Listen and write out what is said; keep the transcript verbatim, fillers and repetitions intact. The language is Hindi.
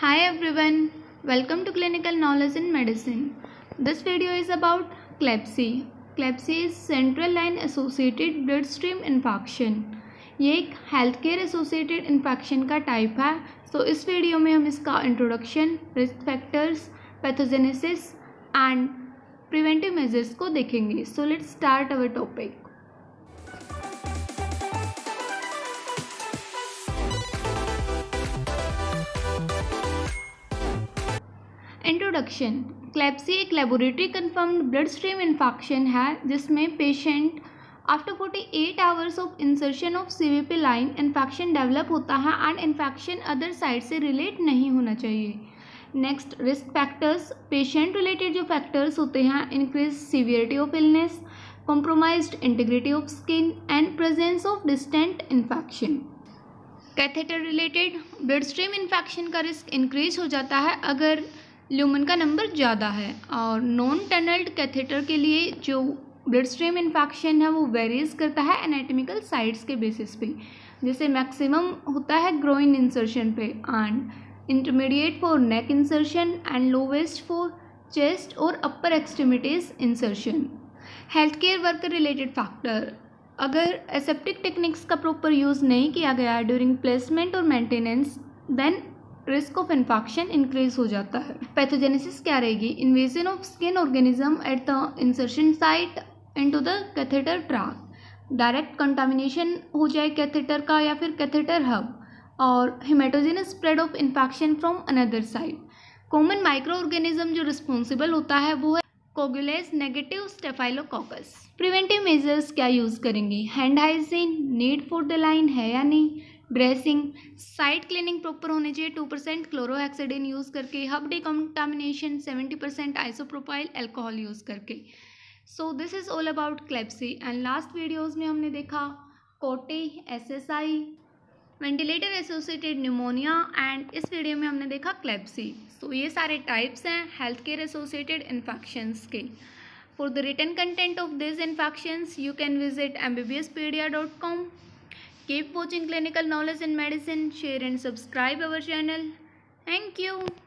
Hi everyone, welcome to Clinical Knowledge in Medicine. This video is about CLABSI. CLABSI is Central Line Associated Bloodstream Infection. ये एक हेल्थ केयर एसोसिएटेड इन्फेक्शन का टाइप है. सो so, इस वीडियो में हम इसका introduction, risk factors, pathogenesis and preventive measures को देखेंगे. So let's start our topic. Introduction. CLABSI एक laboratory confirmed blood stream infection है जिसमें patient after forty-eight hours of insertion of CVP line infection develop होता है एंड इन्फेक्शन अदर साइड से रिलेट नहीं होना चाहिए. Next, risk factors. Patient related जो फैक्टर्स होते हैं, increase severity of illness, compromised integrity of skin and presence of distant infection. Catheter related blood stream infection का रिस्क इंक्रीज हो जाता है अगर ल्यूमन का नंबर ज़्यादा है. और नॉन टनल्ड कैथेटर के लिए जो ब्लड स्ट्रीम इन्फेक्शन है वो वेरीज करता है एनाटॉमिकल साइड्स के बेसिस पे. जैसे मैक्सिमम होता है ग्रोइन इंसर्शन पे and intermediate for neck insertion and lowest for chest और upper extremities insertion. Health care worker related factor. अगर एसेप्टिक टेक्निक्स का प्रॉपर यूज़ नहीं किया गया ड्यूरिंग प्लेसमेंट और maintenance then risk of infection increase हो जाता है. पैथोजेनेसिस क्या रहेगी? Invasion of skin organism at the insertion site into the catheter track. Direct contamination हो जाए कैथेटर का या फिर कैथेटर हब. और हेमाटोजेनस spread of infection from another side. Common micro organism जो रिस्पॉन्सिबल होता है वो है coagulase negative staphylococcus. Preventive measures क्या यूज़ करेंगे? Hand hygiene, need for the line है या नहीं, ड्रेसिंग, साइट क्लीनिंग प्रॉपर होने चाहिए, टू परसेंट क्लोरोहेक्सिडिन यूज़ करके, hub decontamination seventy percent isopropyl alcohol use करके. So this is all about CLABSI. And last videos में हमने देखा CAUTI, SSI, ventilator associated pneumonia and इस वीडियो में हमने देखा क्लैब्सी. सो so, ये सारे टाइप्स हैं हेल्थ केयर एसोसिएटेड इन्फेक्शंस के. For the written content of this infections you can visit M B B S pedia dot com. Keep watching Clinical Knowledge in Medicine, share and subscribe our channel. Thank you.